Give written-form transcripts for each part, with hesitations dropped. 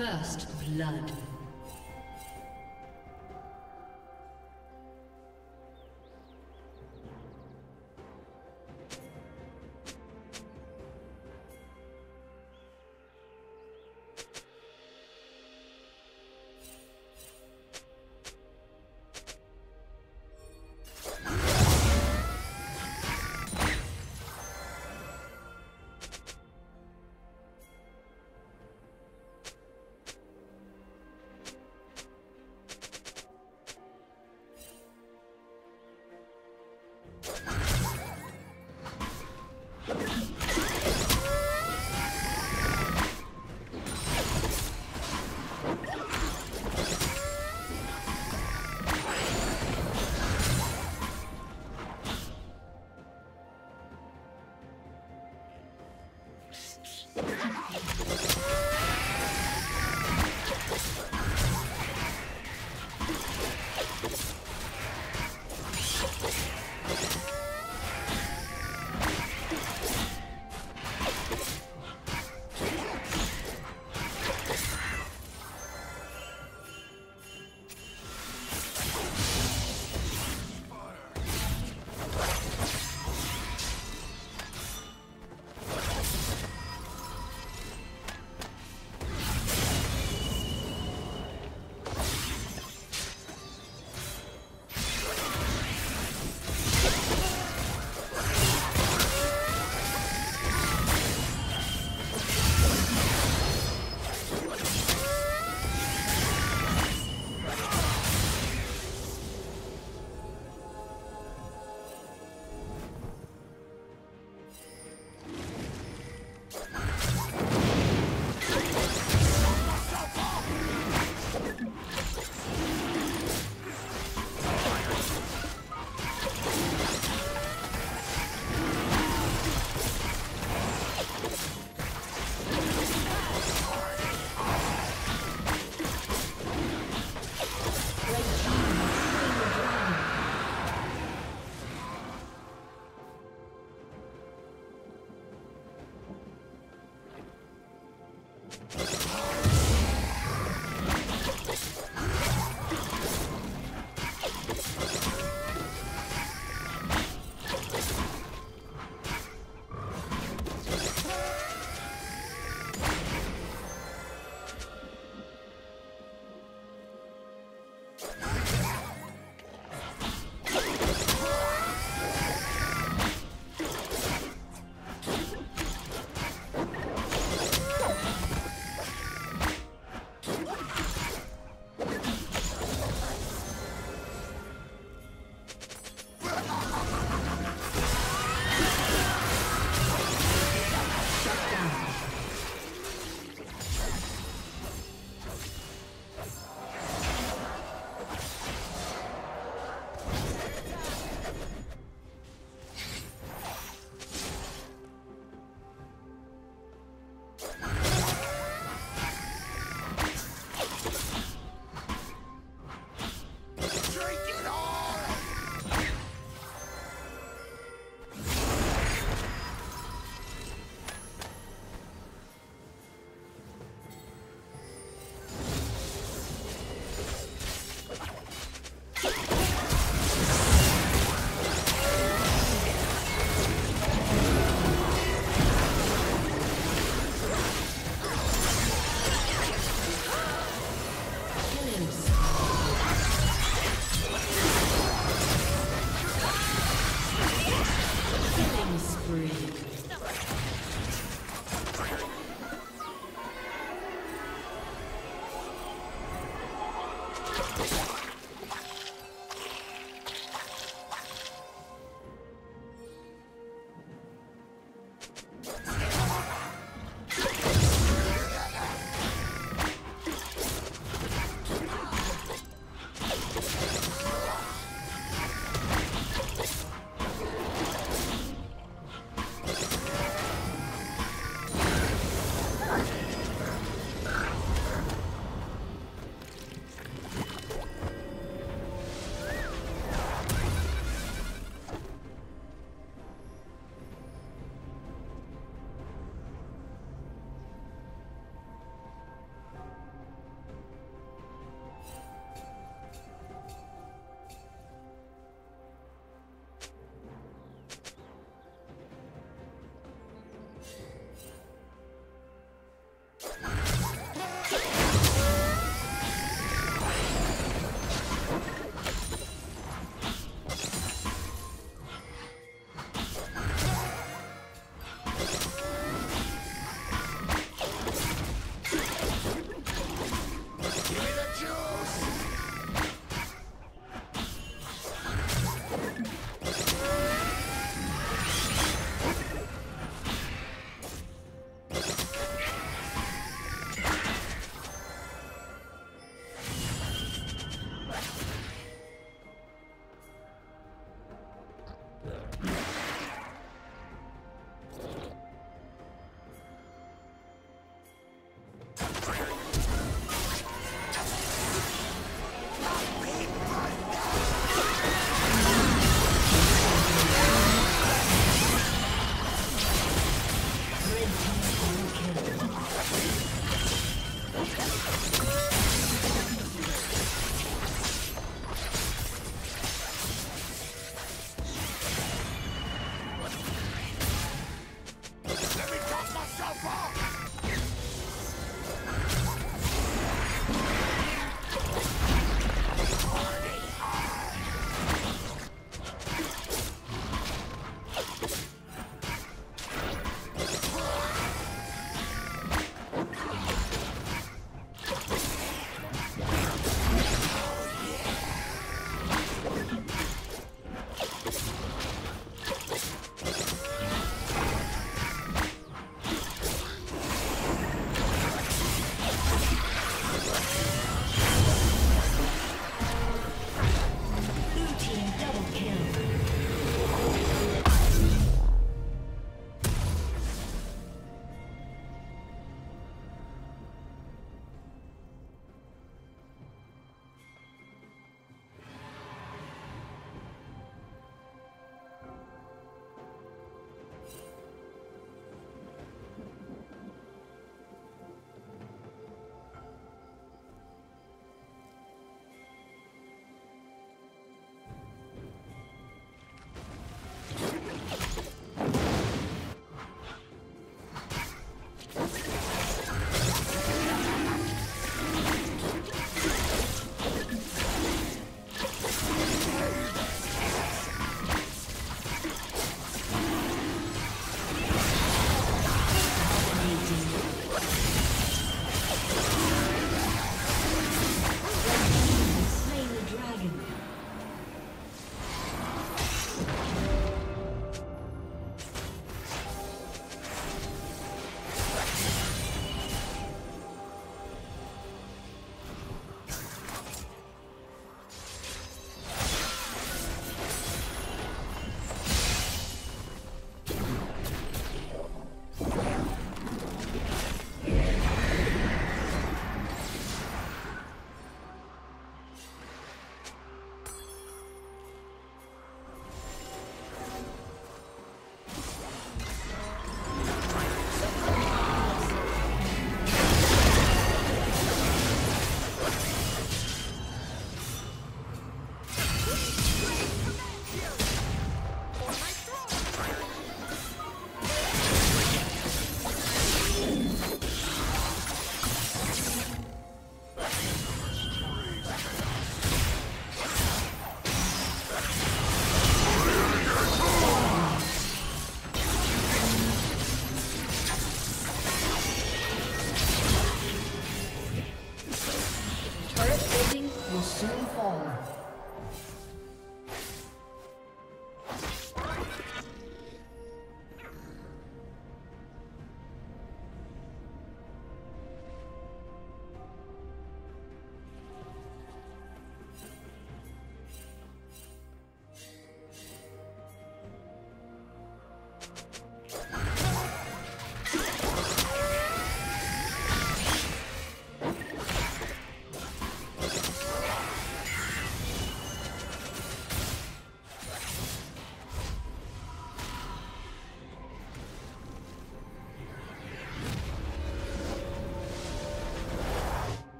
First blood.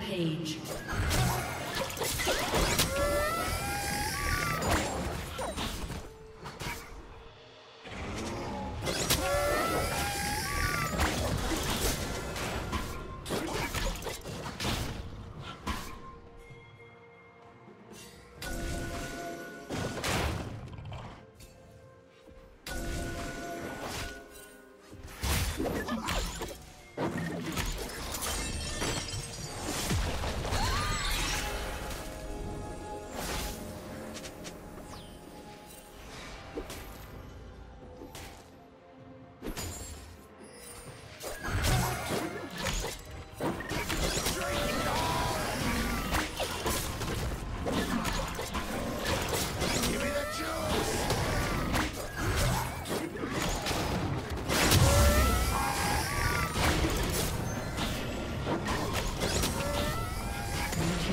Page.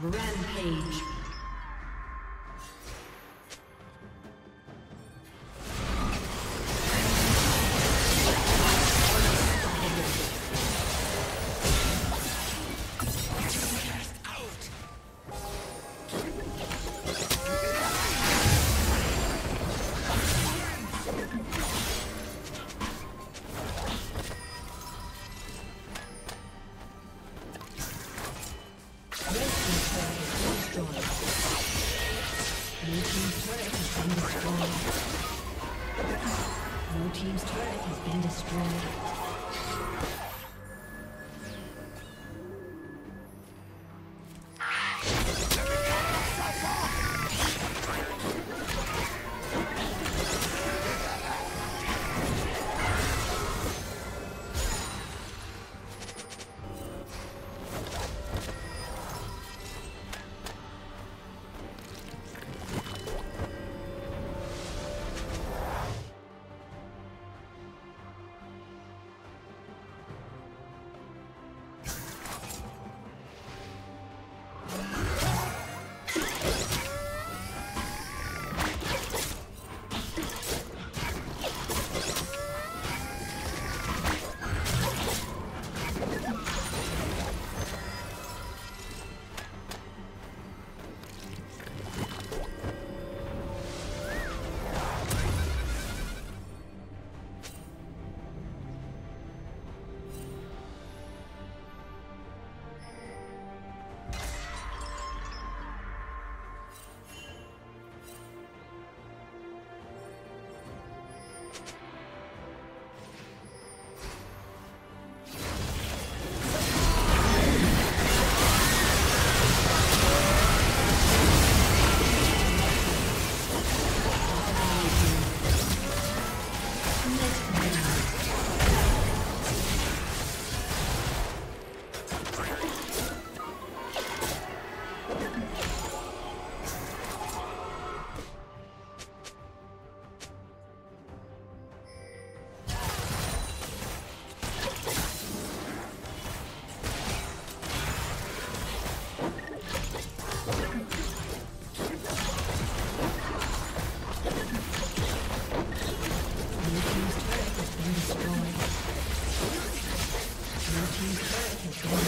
Rampage.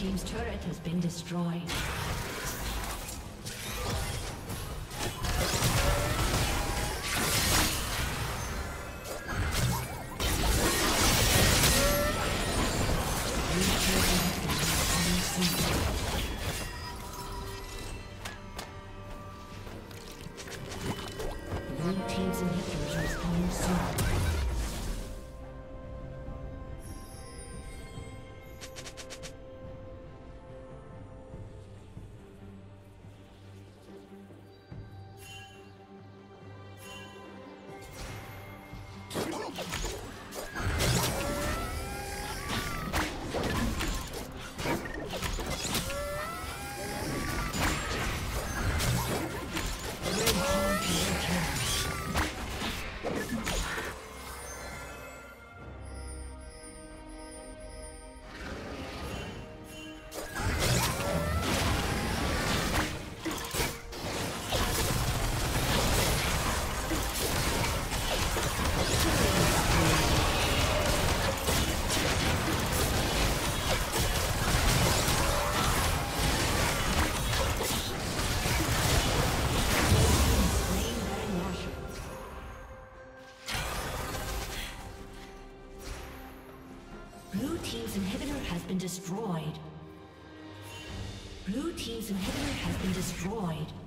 Team's turret has been destroyed. destroyed. Blue team's inhibitor has been destroyed.